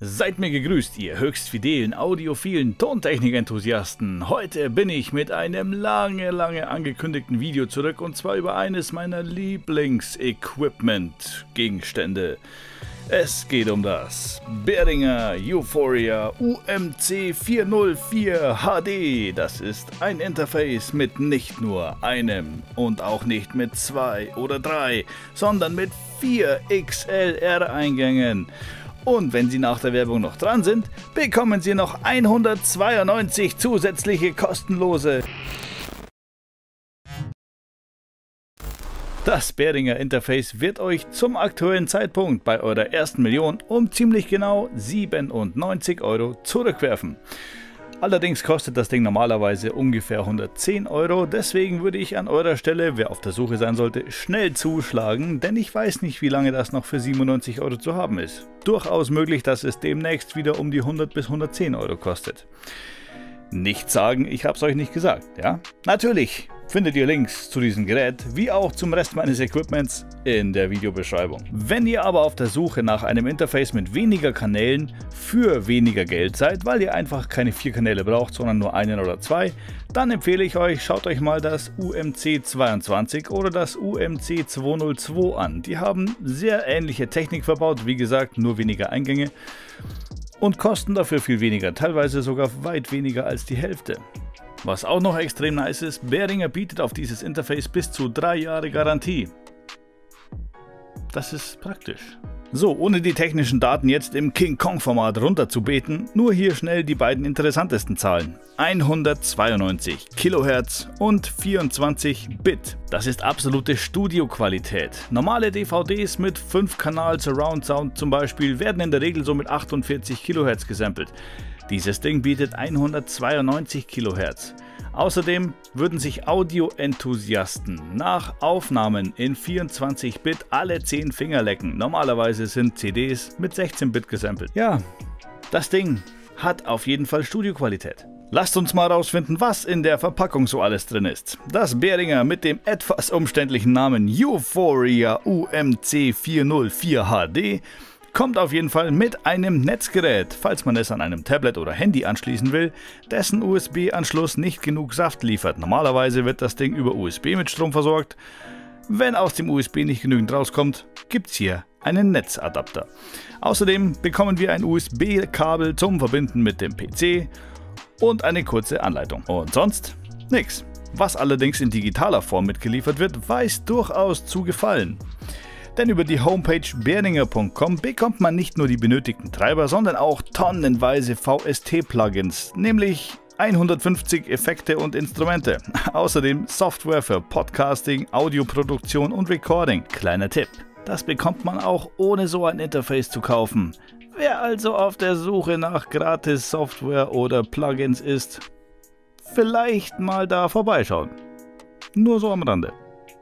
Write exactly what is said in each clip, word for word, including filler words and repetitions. Seid mir gegrüßt, ihr höchst fidelen, audiophilen Tontechnik-Enthusiasten. Heute bin ich mit einem lange, lange angekündigten Video zurück, und zwar über eines meiner Lieblings-Equipment-Gegenstände. Es geht um das Behringer u-Phoria U M C vier null vier H D. Das ist ein Interface mit nicht nur einem und auch nicht mit zwei oder drei, sondern mit vier X L R-Eingängen. Und wenn Sie nach der Werbung noch dran sind, bekommen Sie noch hundertzweiundneunzig zusätzliche kostenlose. Das Behringer Interface wird euch zum aktuellen Zeitpunkt bei eurer ersten Million um ziemlich genau siebenundneunzig Euro zurückwerfen. Allerdings kostet das Ding normalerweise ungefähr hundertzehn Euro, deswegen würde ich an eurer Stelle, wer auf der Suche sein sollte, schnell zuschlagen, denn ich weiß nicht, wie lange das noch für siebenundneunzig Euro zu haben ist. Durchaus möglich, dass es demnächst wieder um die hundert bis hundertzehn Euro kostet. Nicht sagen, ich hab's euch nicht gesagt, ja? Natürlich findet ihr Links zu diesem Gerät, wie auch zum Rest meines Equipments, in der Videobeschreibung. Wenn ihr aber auf der Suche nach einem Interface mit weniger Kanälen für weniger Geld seid, weil ihr einfach keine vier Kanäle braucht, sondern nur einen oder zwei, dann empfehle ich euch, schaut euch mal das U M C zweiundzwanzig oder das U M C zwei null zwei an. Die haben sehr ähnliche Technik verbaut, wie gesagt, nur weniger Eingänge und kosten dafür viel weniger, teilweise sogar weit weniger als die Hälfte. Was auch noch extrem nice ist, Behringer bietet auf dieses Interface bis zu drei Jahre Garantie. Das ist praktisch. So, ohne die technischen Daten jetzt im King-Kong-Format runterzubeten, nur hier schnell die beiden interessantesten Zahlen. hundertzweiundneunzig Kilohertz und vierundzwanzig Bit. Das ist absolute Studioqualität. Normale D V Ds mit fünf Kanal Surround Sound zum Beispiel werden in der Regel so mit achtundvierzig Kilohertz gesampelt. Dieses Ding bietet hundertzweiundneunzig Kilohertz. Außerdem würden sich Audio-Enthusiasten nach Aufnahmen in vierundzwanzig Bit alle zehn Finger lecken. Normalerweise sind C Ds mit sechzehn Bit gesampelt. Ja, das Ding hat auf jeden Fall Studioqualität. Lasst uns mal rausfinden, was in der Verpackung so alles drin ist. Das Behringer mit dem etwas umständlichen Namen u-Phoria U M C vier null vier H D kommt auf jeden Fall mit einem Netzgerät, falls man es an einem Tablet oder Handy anschließen will, dessen U S B-Anschluss nicht genug Saft liefert. Normalerweise wird das Ding über U S B mit Strom versorgt. Wenn aus dem U S B nicht genügend rauskommt, gibt's hier einen Netzadapter. Außerdem bekommen wir ein U S B-Kabel zum Verbinden mit dem P C und eine kurze Anleitung. Und sonst nix. Was allerdings in digitaler Form mitgeliefert wird, weiß durchaus zu gefallen. Denn über die Homepage behringer punkt com bekommt man nicht nur die benötigten Treiber, sondern auch tonnenweise V S T-Plugins, nämlich hundertfünfzig Effekte und Instrumente. Außerdem Software für Podcasting, Audioproduktion und Recording. Kleiner Tipp, das bekommt man auch ohne so ein Interface zu kaufen. Wer also auf der Suche nach Gratis-Software oder Plugins ist, vielleicht mal da vorbeischauen. Nur so am Rande.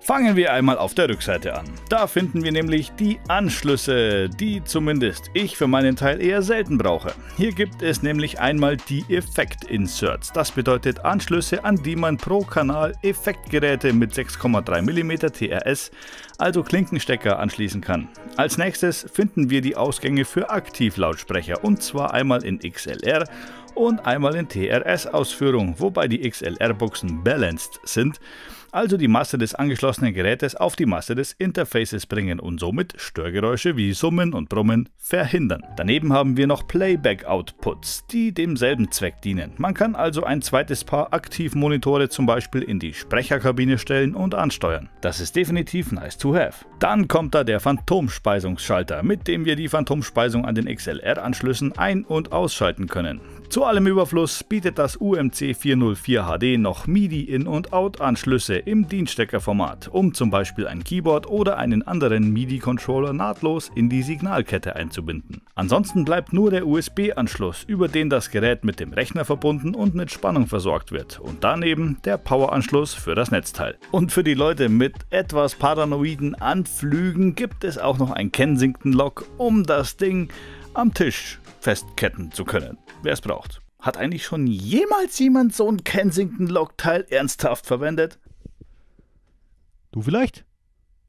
Fangen wir einmal auf der Rückseite an. Da finden wir nämlich die Anschlüsse, die zumindest ich für meinen Teil eher selten brauche. Hier gibt es nämlich einmal die Effekt-Inserts. Das bedeutet Anschlüsse, an die man pro Kanal Effektgeräte mit sechs Komma drei Millimeter T R S, also Klinkenstecker, anschließen kann. Als nächstes finden wir die Ausgänge für Aktivlautsprecher, und zwar einmal in X L R und einmal in T R S-Ausführung, wobei die X L R-Buchsen balanced sind, also die Masse des angeschlossenen Gerätes auf die Masse des Interfaces bringen und somit Störgeräusche wie Summen und Brummen verhindern. Daneben haben wir noch Playback-Outputs, die demselben Zweck dienen. Man kann also ein zweites Paar Aktivmonitore zum Beispiel in die Sprecherkabine stellen und ansteuern. Das ist definitiv nice to have. Dann kommt da der Phantomspeisungsschalter, mit dem wir die Phantomspeisung an den X L R-Anschlüssen ein- und ausschalten können. Zu allem Überfluss bietet das U M C vier null vier H D noch MIDI-In- und Out-Anschlüsse im Dienststeckerformat, um zum Beispiel ein Keyboard oder einen anderen MIDI-Controller nahtlos in die Signalkette einzubinden. Ansonsten bleibt nur der U S B-Anschluss, über den das Gerät mit dem Rechner verbunden und mit Spannung versorgt wird, und daneben der Power-Anschluss für das Netzteil. Und für die Leute mit etwas paranoiden Anflügen gibt es auch noch ein Kensington-Lock, um das Ding am Tisch festketten zu können, wer es braucht. Hat eigentlich schon jemals jemand so ein Kensington-Lock-Teil ernsthaft verwendet? Du vielleicht?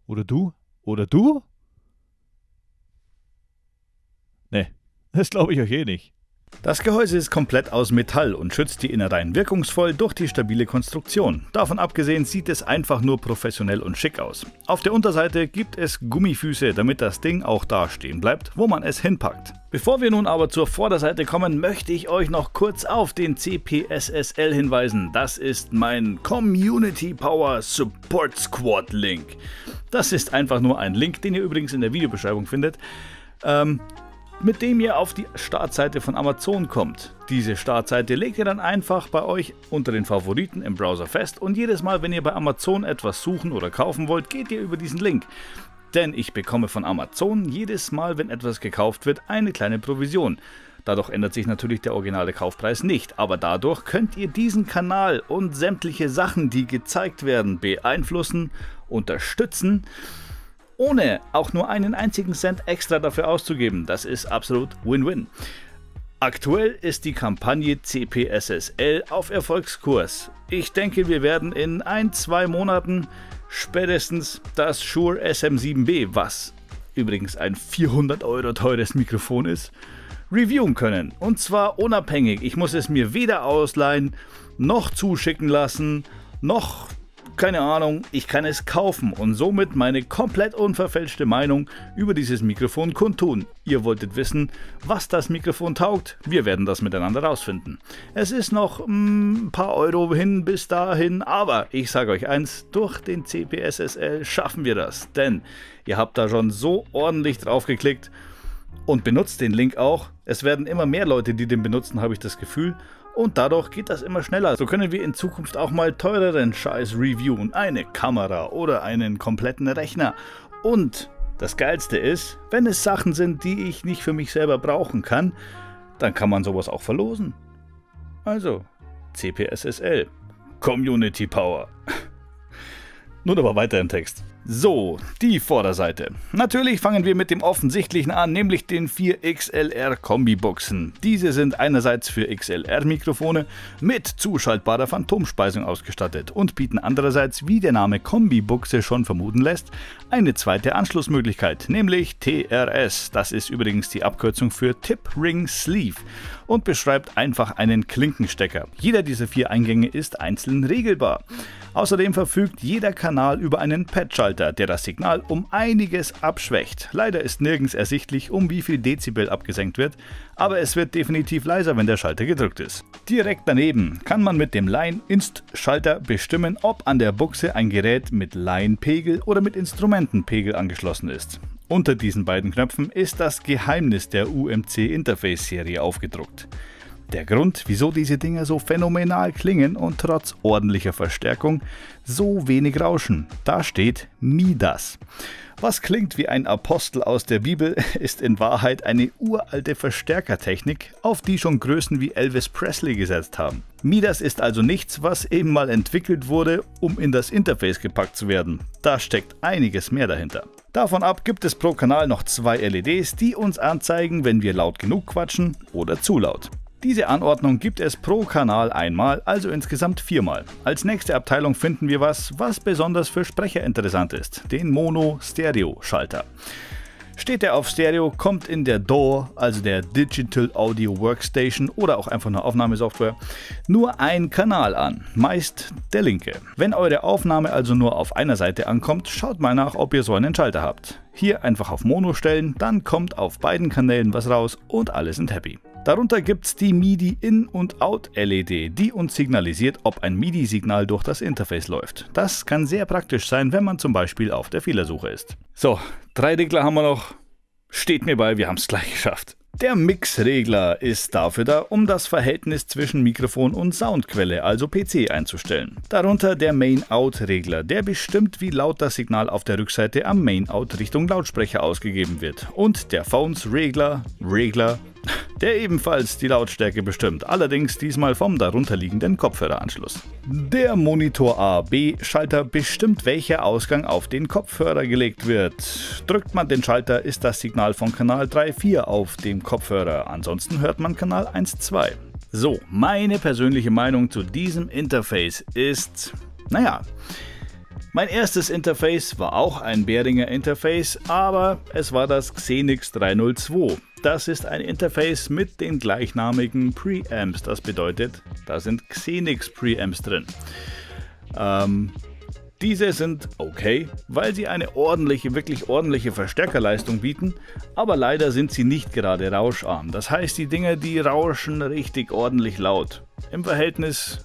Oder du? Oder du? Nee. Das glaube ich euch eh nicht. Das Gehäuse ist komplett aus Metall und schützt die Innereien wirkungsvoll durch die stabile Konstruktion. Davon abgesehen sieht es einfach nur professionell und schick aus. Auf der Unterseite gibt es Gummifüße, damit das Ding auch da stehen bleibt, wo man es hinpackt. Bevor wir nun aber zur Vorderseite kommen, möchte ich euch noch kurz auf den C P S S L hinweisen. Das ist mein Community Power Support Squad Link. Das ist einfach nur ein Link, den ihr übrigens in der Videobeschreibung findet. Ähm... mit dem ihr auf die Startseite von Amazon kommt. Diese Startseite legt ihr dann einfach bei euch unter den Favoriten im Browser fest und jedes Mal, wenn ihr bei Amazon etwas suchen oder kaufen wollt, geht ihr über diesen Link. Denn ich bekomme von Amazon jedes Mal, wenn etwas gekauft wird, eine kleine Provision. Dadurch ändert sich natürlich der originale Kaufpreis nicht, aber dadurch könnt ihr diesen Kanal und sämtliche Sachen, die gezeigt werden, beeinflussen, unterstützen, ohne auch nur einen einzigen Cent extra dafür auszugeben. Das ist absolut Win-Win. Aktuell ist die Kampagne C P S S L auf Erfolgskurs. Ich denke, wir werden in ein, zwei Monaten spätestens das Shure S M sieben B, was übrigens ein vierhundert Euro teures Mikrofon ist, reviewen können. Und zwar unabhängig. Ich muss es mir weder ausleihen, noch zuschicken lassen, noch... keine Ahnung, ich kann es kaufen und somit meine komplett unverfälschte Meinung über dieses Mikrofon kundtun. Ihr wolltet wissen, was das Mikrofon taugt. Wir werden das miteinander rausfinden. Es ist noch mm, ein paar Euro hin bis dahin, aber ich sage euch eins, durch den C P S S L schaffen wir das. Denn ihr habt da schon so ordentlich drauf geklickt und benutzt den Link auch. Es werden immer mehr Leute, die den benutzen, habe ich das Gefühl. Und dadurch geht das immer schneller. So können wir in Zukunft auch mal teureren Scheiß reviewen. Eine Kamera oder einen kompletten Rechner. Und das Geilste ist, wenn es Sachen sind, die ich nicht für mich selber brauchen kann, dann kann man sowas auch verlosen. Also, C P S S L. Community Power. Nun aber weiter im Text. So, die Vorderseite. Natürlich fangen wir mit dem Offensichtlichen an, nämlich den vier X L R Kombibuchsen. Diese sind einerseits für X L R-Mikrofone mit zuschaltbarer Phantomspeisung ausgestattet und bieten andererseits, wie der Name Kombibuchse schon vermuten lässt, eine zweite Anschlussmöglichkeit, nämlich T R S. Das ist übrigens die Abkürzung für Tip Ring Sleeve und beschreibt einfach einen Klinkenstecker. Jeder dieser vier Eingänge ist einzeln regelbar. Außerdem verfügt jeder Kanal über einen Patch-Schalter, der das Signal um einiges abschwächt. Leider ist nirgends ersichtlich, um wie viel Dezibel abgesenkt wird, aber es wird definitiv leiser, wenn der Schalter gedrückt ist. Direkt daneben kann man mit dem Line-Inst-Schalter bestimmen, ob an der Buchse ein Gerät mit Line-Pegel oder mit Instrumentenpegel angeschlossen ist. Unter diesen beiden Knöpfen ist das Geheimnis der U M C-Interface-Serie aufgedruckt. Der Grund, wieso diese Dinger so phänomenal klingen und trotz ordentlicher Verstärkung so wenig rauschen. Da steht Midas. Was klingt wie ein Apostel aus der Bibel, ist in Wahrheit eine uralte Verstärkertechnik, auf die schon Größen wie Elvis Presley gesetzt haben. Midas ist also nichts, was eben mal entwickelt wurde, um in das Interface gepackt zu werden. Da steckt einiges mehr dahinter. Davon ab gibt es pro Kanal noch zwei L E Ds, die uns anzeigen, wenn wir laut genug quatschen oder zu laut. Diese Anordnung gibt es pro Kanal einmal, also insgesamt viermal. Als nächste Abteilung finden wir was, was besonders für Sprecher interessant ist, den Mono-Stereo-Schalter. Steht er auf Stereo, kommt in der D A W, also der Digital Audio Workstation oder auch einfach eine Aufnahmesoftware, nur ein Kanal an, meist der linke. Wenn eure Aufnahme also nur auf einer Seite ankommt, schaut mal nach, ob ihr so einen Schalter habt. Hier einfach auf Mono stellen, dann kommt auf beiden Kanälen was raus und alle sind happy. Darunter gibt es die MIDI-In- und Out-L E D, die uns signalisiert, ob ein MIDI-Signal durch das Interface läuft. Das kann sehr praktisch sein, wenn man zum Beispiel auf der Fehlersuche ist. So, drei Regler haben wir noch. Steht mir bei, wir haben es gleich geschafft. Der Mixregler ist dafür da, um das Verhältnis zwischen Mikrofon und Soundquelle, also P C, einzustellen. Darunter der Main-Out-Regler, der bestimmt, wie laut das Signal auf der Rückseite am Main-Out Richtung Lautsprecher ausgegeben wird. Und der Phones-Regler, Regler... der ebenfalls die Lautstärke bestimmt, allerdings diesmal vom darunterliegenden Kopfhöreranschluss. Der Monitor A B-Schalter bestimmt, welcher Ausgang auf den Kopfhörer gelegt wird. Drückt man den Schalter, ist das Signal von Kanal drei vier auf dem Kopfhörer, ansonsten hört man Kanal eins zwei. So, meine persönliche Meinung zu diesem Interface ist, naja... mein erstes Interface war auch ein Behringer Interface, aber es war das Xenyx drei null zwei. das ist ein Interface mit den gleichnamigen Preamps. Das bedeutet, da sind Xenyx Preamps drin. Ähm, diese sind okay, weil sie eine ordentliche, wirklich ordentliche Verstärkerleistung bieten, aber leider sind sie nicht gerade rauscharm. Das heißt, die Dinger, die rauschen richtig ordentlich laut. Im Verhältnis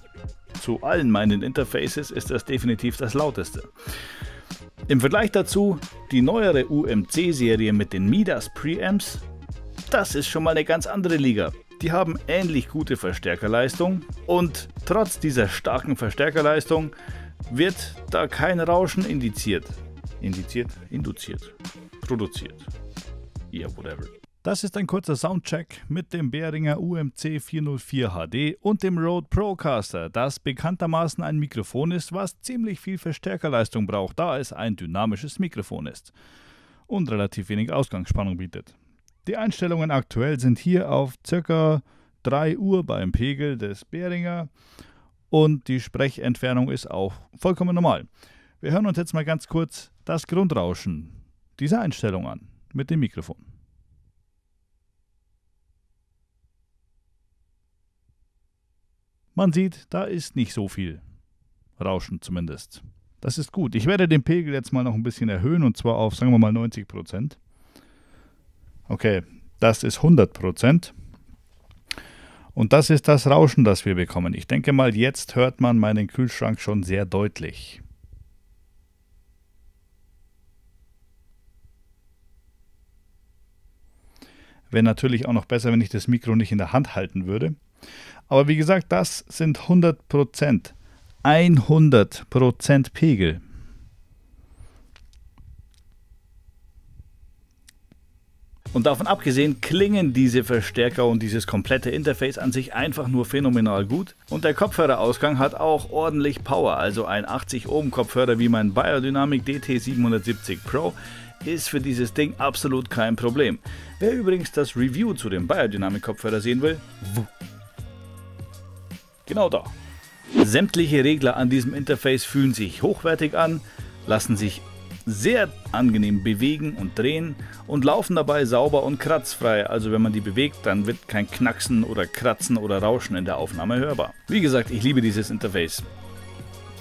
zu allen meinen Interfaces ist das definitiv das lauteste. Im Vergleich dazu die neuere U M C-Serie mit den Midas Preamps, das ist schon mal eine ganz andere Liga. Die haben ähnlich gute Verstärkerleistung und trotz dieser starken Verstärkerleistung wird da kein Rauschen indiziert. Indiziert? Induziert. Produziert. Yeah, whatever. Das ist ein kurzer Soundcheck mit dem Behringer U M C vier null vier H D und dem Rode Procaster, das bekanntermaßen ein Mikrofon ist, was ziemlich viel Verstärkerleistung braucht, da es ein dynamisches Mikrofon ist und relativ wenig Ausgangsspannung bietet. Die Einstellungen aktuell sind hier auf ca. drei Uhr beim Pegel des Behringer und die Sprechentfernung ist auch vollkommen normal. Wir hören uns jetzt mal ganz kurz das Grundrauschen dieser Einstellung an mit dem Mikrofon. Man sieht, da ist nicht so viel Rauschen zumindest. Das ist gut. Ich werde den Pegel jetzt mal noch ein bisschen erhöhen und zwar auf, sagen wir mal, neunzig Prozent. Okay, das ist hundert Prozent. Und das ist das Rauschen, das wir bekommen. Ich denke mal, jetzt hört man meinen Kühlschrank schon sehr deutlich. Wäre natürlich auch noch besser, wenn ich das Mikro nicht in der Hand halten würde. Aber wie gesagt, das sind hundert Prozent. hundert Prozent Pegel. Und davon abgesehen klingen diese Verstärker und dieses komplette Interface an sich einfach nur phänomenal gut. Und der Kopfhörerausgang hat auch ordentlich Power. Also ein achtzig Ohm Kopfhörer wie mein Biodynamic D T siebenhundertsiebzig Pro ist für dieses Ding absolut kein Problem. Wer übrigens das Review zu dem Biodynamic Kopfhörer sehen will, genau da. Sämtliche Regler an diesem Interface fühlen sich hochwertig an, lassen sich sehr angenehm bewegen und drehen und laufen dabei sauber und kratzfrei. Also wenn man die bewegt, dann wird kein Knacksen oder Kratzen oder Rauschen in der Aufnahme hörbar. Wie gesagt, ich liebe dieses Interface.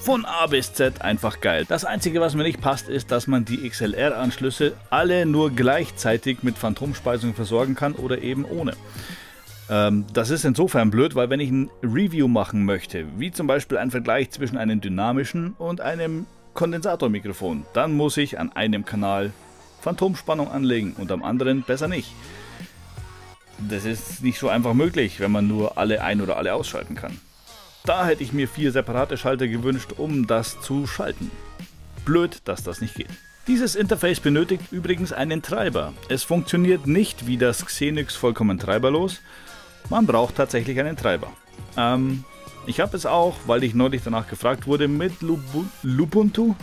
Von A bis Z einfach geil. Das einzige, was mir nicht passt, ist, dass man die X L R-Anschlüsse alle nur gleichzeitig mit Phantomspeisung versorgen kann oder eben ohne. Das ist insofern blöd, weil wenn ich ein Review machen möchte, wie zum Beispiel ein Vergleich zwischen einem dynamischen und einem Kondensatormikrofon, dann muss ich an einem Kanal Phantomspannung anlegen und am anderen besser nicht. Das ist nicht so einfach möglich, wenn man nur alle ein- oder alle ausschalten kann. Da hätte ich mir vier separate Schalter gewünscht, um das zu schalten. Blöd, dass das nicht geht. Dieses Interface benötigt übrigens einen Treiber. Es funktioniert nicht wie das Xenyx vollkommen treiberlos. Man braucht tatsächlich einen Treiber. Ähm, ich habe es auch, weil ich neulich danach gefragt wurde, mit Lubu Lubuntu,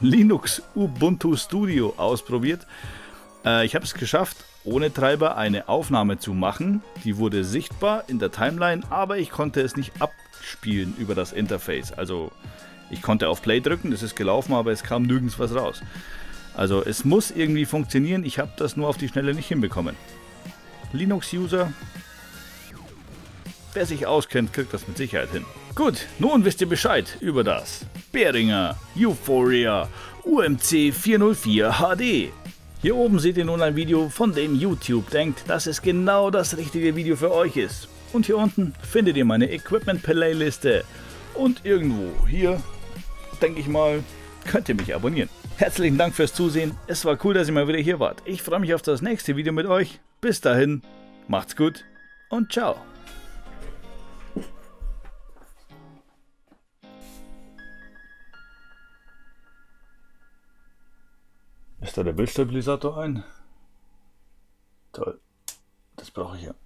Linux Ubuntu Studio ausprobiert. Äh, ich habe es geschafft, ohne Treiber eine Aufnahme zu machen. Die wurde sichtbar in der Timeline, aber ich konnte es nicht abspielen über das Interface. Also ich konnte auf Play drücken, das ist gelaufen, aber es kam nirgends was raus. Also es muss irgendwie funktionieren, ich habe das nur auf die Schnelle nicht hinbekommen. Linux-User, wer sich auskennt, kriegt das mit Sicherheit hin. Gut, nun wisst ihr Bescheid über das Behringer u-Phoria U M C vier null vier H D. Hier oben seht ihr nun ein Video, von dem YouTube denkt, dass es genau das richtige Video für euch ist. Und hier unten findet ihr meine Equipment-Playliste. Und irgendwo hier, denke ich mal, könnt ihr mich abonnieren. Herzlichen Dank fürs Zusehen. Es war cool, dass ihr mal wieder hier wart. Ich freue mich auf das nächste Video mit euch. Bis dahin, macht's gut und ciao. Ist da der Bildstabilisator ein? Toll, das brauche ich ja.